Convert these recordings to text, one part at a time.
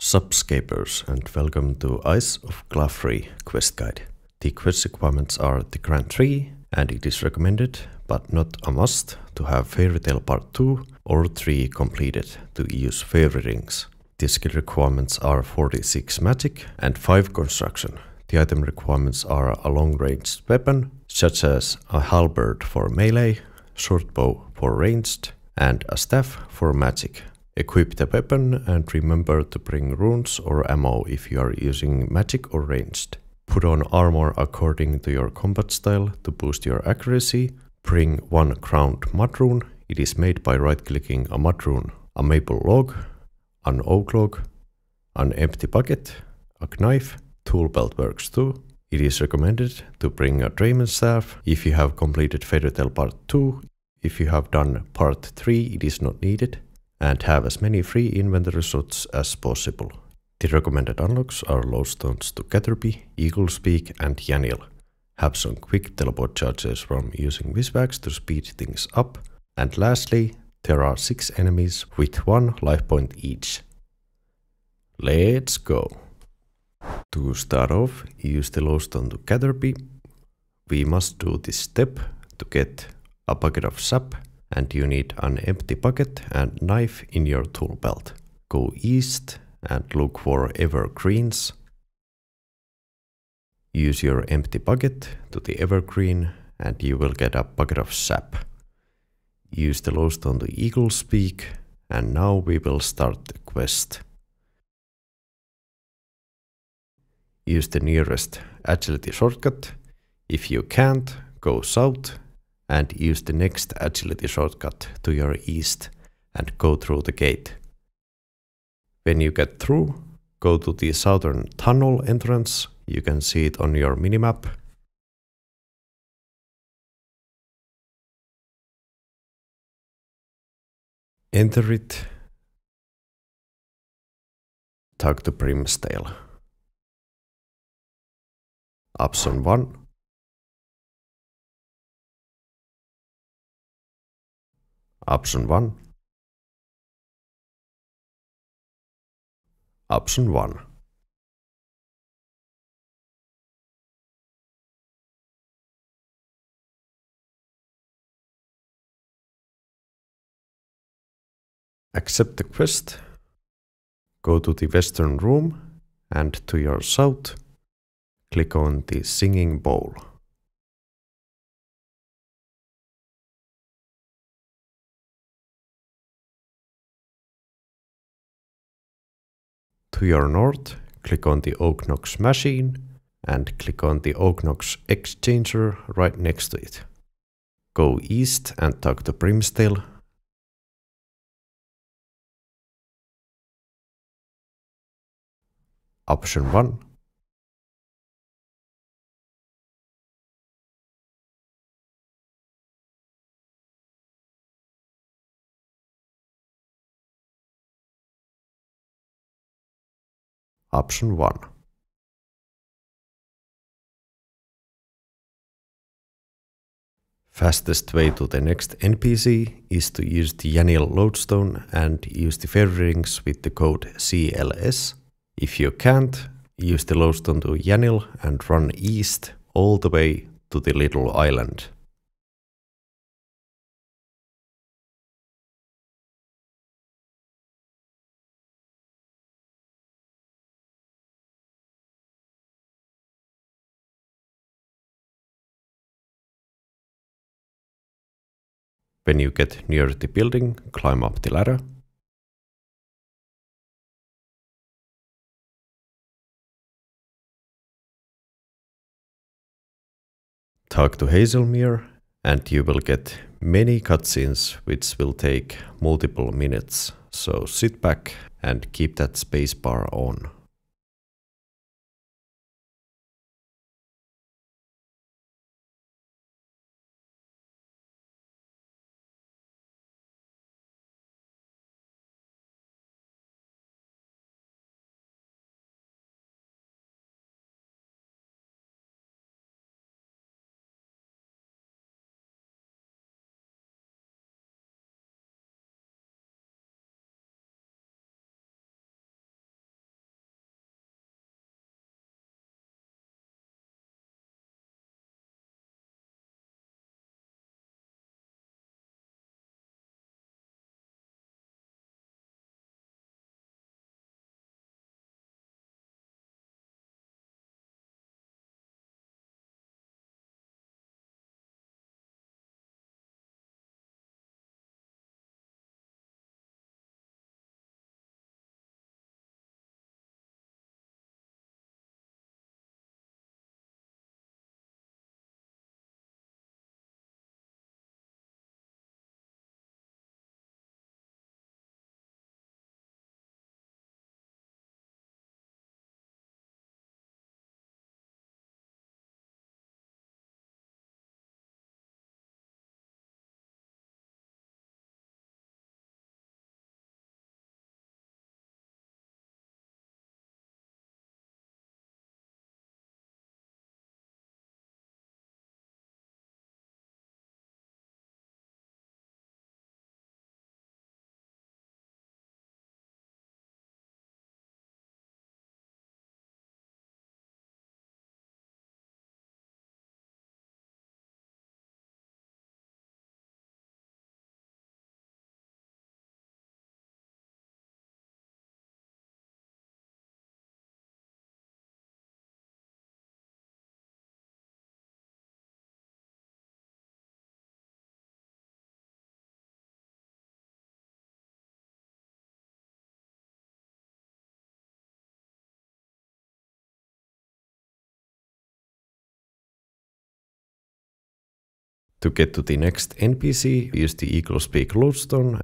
Subscapers, and welcome to Eyes of Glouphrie quest guide. The quest requirements are the Grand 3, and it is recommended, but not a must, to have Fairytale Part 2 or 3 completed to use Fairy Rings. The skill requirements are 46 magic and 5 construction. The item requirements are a long-ranged weapon, such as a halberd for melee, short bow for ranged, and a staff for magic. Equip the weapon and remember to bring runes or ammo if you are using magic or ranged. Put on armor according to your combat style to boost your accuracy. Bring one ground mud rune. It is made by right-clicking a mud rune, a maple log, an oak log, an empty bucket, a knife. Tool belt works too. It is recommended to bring a drayman's staff if you have completed Fairytale Part 2. If you have done Part 3, it is not needed. And have as many free inventory slots as possible. The recommended unlocks are Lowstones to Caterpie, Eagle's Peak and Yaniel. Have some quick teleport charges from using Wiswax to speed things up. And lastly, there are 6 enemies with 1 life point each. Let's go! To start off, use the Lowstone to Caterpie. We must do this step to get a bucket of sap, and you need an empty bucket and knife in your tool belt. Go east and look for evergreens. Use your empty bucket to the evergreen and you will get a bucket of sap. Use the Lowstone to Eagle's Peak, and now we will start the quest. Use the nearest agility shortcut. If you can't, go south and use the next agility shortcut to your east and go through the gate. When you get through, go to the southern tunnel entrance. You can see it on your minimap. Enter it. Talk to Brimstail. Option 1. Option 1. Option 1. Accept the quest. Go to the western room and to your south. Click on the singing bowl. To your north, click on the Oaknox machine and click on the Oaknox exchanger right next to it. Go east and talk to Brimstail. Option 1. Option 1. Fastest way to the next NPC is to use the Yaniel Lodestone and use the Fairy Rings with the code CLS. If you can't, use the Lodestone to Yaniel and run east all the way to the little island. When you get near the building, climb up the ladder. Talk to Hazelmere and you will get many cutscenes which will take multiple minutes, so sit back and keep that spacebar on. To get to the next NPC, use the equals peak loadstone.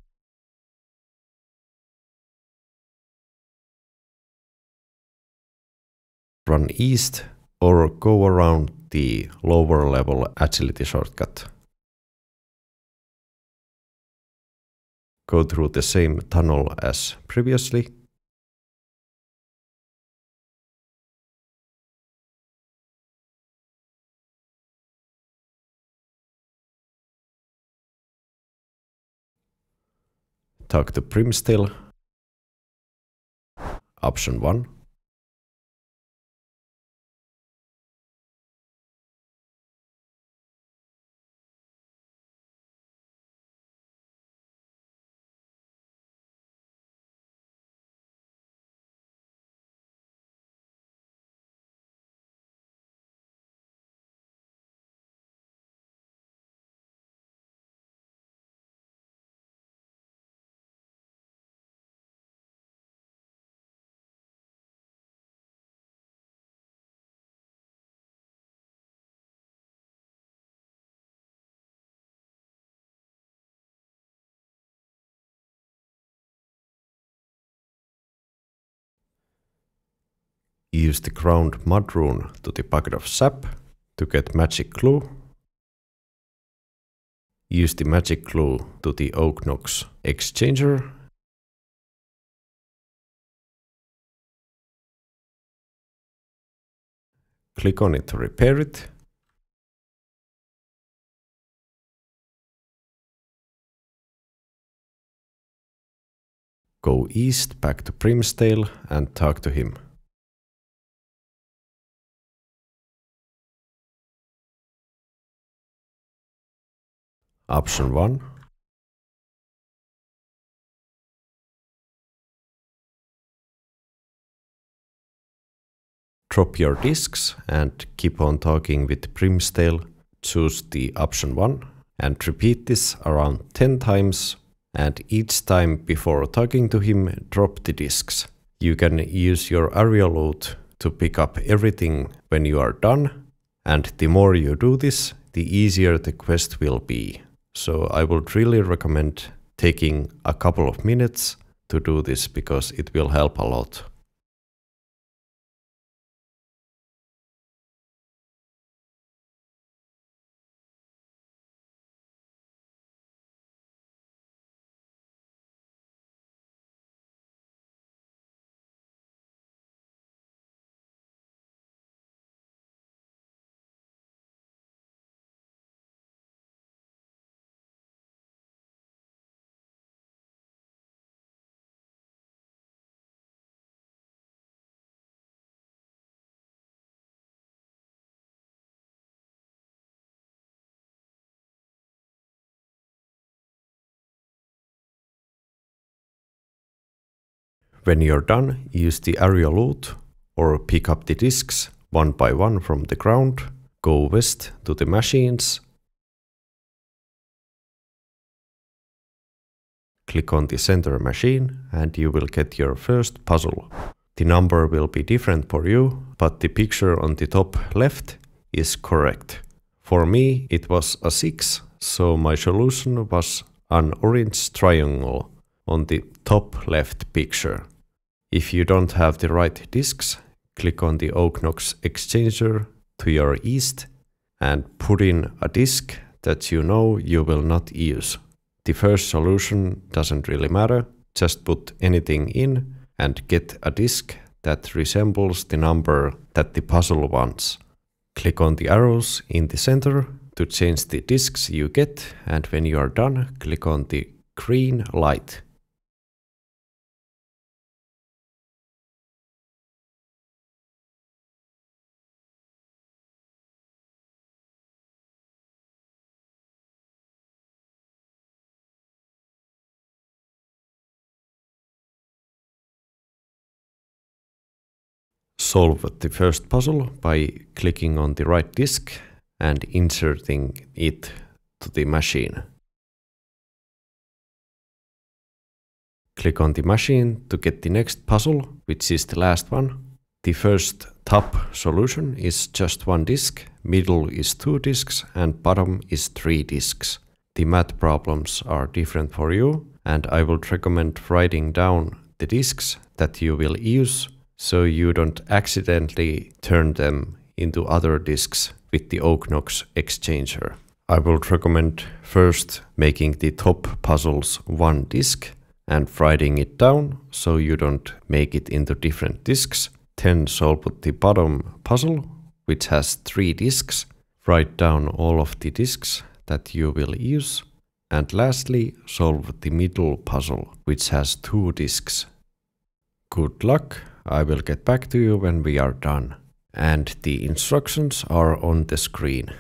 Run east or go around the lower level agility shortcut. Go through the same tunnel as previously. Talk to Brimstail. Option 1. Use the ground mud rune to the bucket of sap to get magic glue. Use the magic glue to the Oaknox exchanger. Click on it to repair it. Go east back to Brimstail and talk to him. Option 1. Drop your discs and keep on talking with Brimstail. Choose the option 1 and repeat this around 10 times, and each time before talking to him drop the discs. You can use your aerial loot to pick up everything when you are done, and the more you do this, the easier the quest will be. So I would really recommend taking a couple of minutes to do this because it will help a lot. When you're done, use the aerial loot or pick up the discs one by one from the ground. Go west to the machines. Click on the center machine and you will get your first puzzle. The number will be different for you, but the picture on the top left is correct. For me it was a 6, so my solution was an orange triangle on the top left picture. If you don't have the right discs, click on the Oaknox exchanger to your east and put in a disc that you know you will not use. The first solution doesn't really matter, just put anything in and get a disc that resembles the number that the puzzle wants. Click on the arrows in the center to change the discs you get, and when you are done, click on the green light. Solve the first puzzle by clicking on the right disc and inserting it to the machine. Click on the machine to get the next puzzle, which is the last one. The first top solution is just one disc, middle is 2 discs and bottom is 3 discs. The math problems are different for you, and I would recommend writing down the discs that you will use so you don't accidentally turn them into other discs with the Oaknox exchanger. I would recommend first making the top puzzles 1 disc and writing it down so you don't make it into different discs. Then solve the bottom puzzle, which has 3 discs. Write down all of the discs that you will use. And lastly, solve the middle puzzle, which has 2 discs. Good luck, I will get back to you when we are done. And the instructions are on the screen.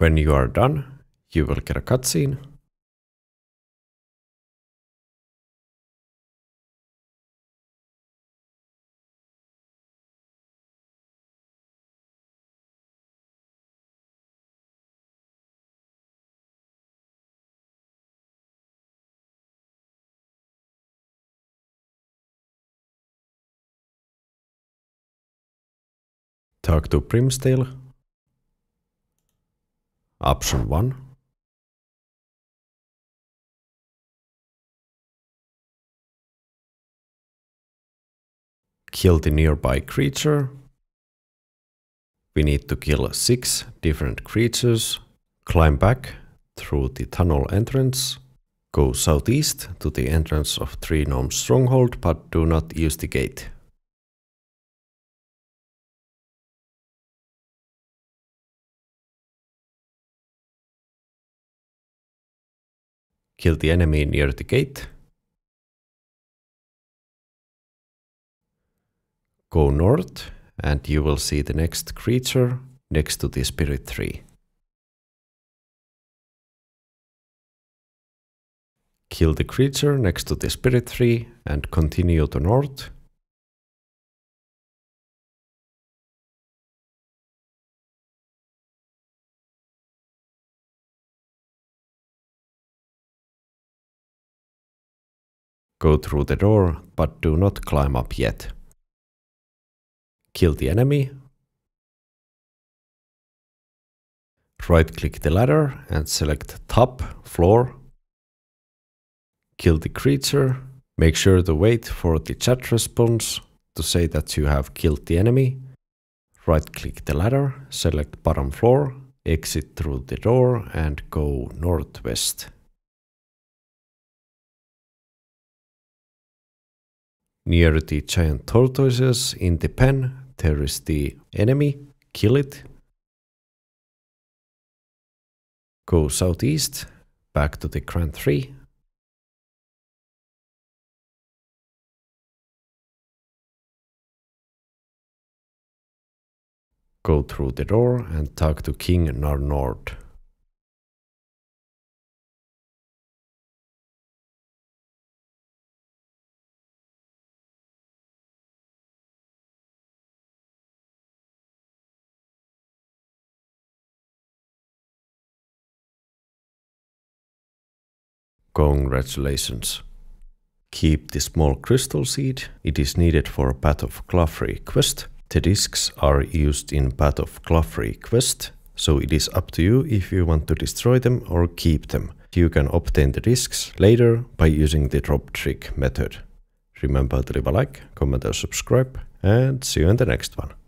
When you are done, you will get a cutscene. Talk to Primsdale. Option 1. Kill the nearby creature. We need to kill 6 different creatures. Climb back through the tunnel entrance. Go southeast to the entrance of 3 Gnomes Stronghold, but do not use the gate. Kill the enemy near the gate. Go north and you will see the next creature next to the spirit tree. Kill the creature next to the spirit tree and continue to north. Go through the door, but do not climb up yet. Kill the enemy. Right-click the ladder and select top, floor. Kill the creature. Make sure to wait for the chat response to say that you have killed the enemy. Right-click the ladder, select bottom floor, exit through the door and go northwest. Near the giant tortoises in the pen, there is the enemy. Kill it. Go southeast, back to the Grand Tree. Go through the door and talk to King Narnord. Congratulations. Keep the small crystal seed. It is needed for Path of Glouphrie quest. The discs are used in Path of Glouphrie quest, so it is up to you if you want to destroy them or keep them. You can obtain the discs later by using the drop trick method. Remember to leave a like, comment or subscribe, and see you in the next one.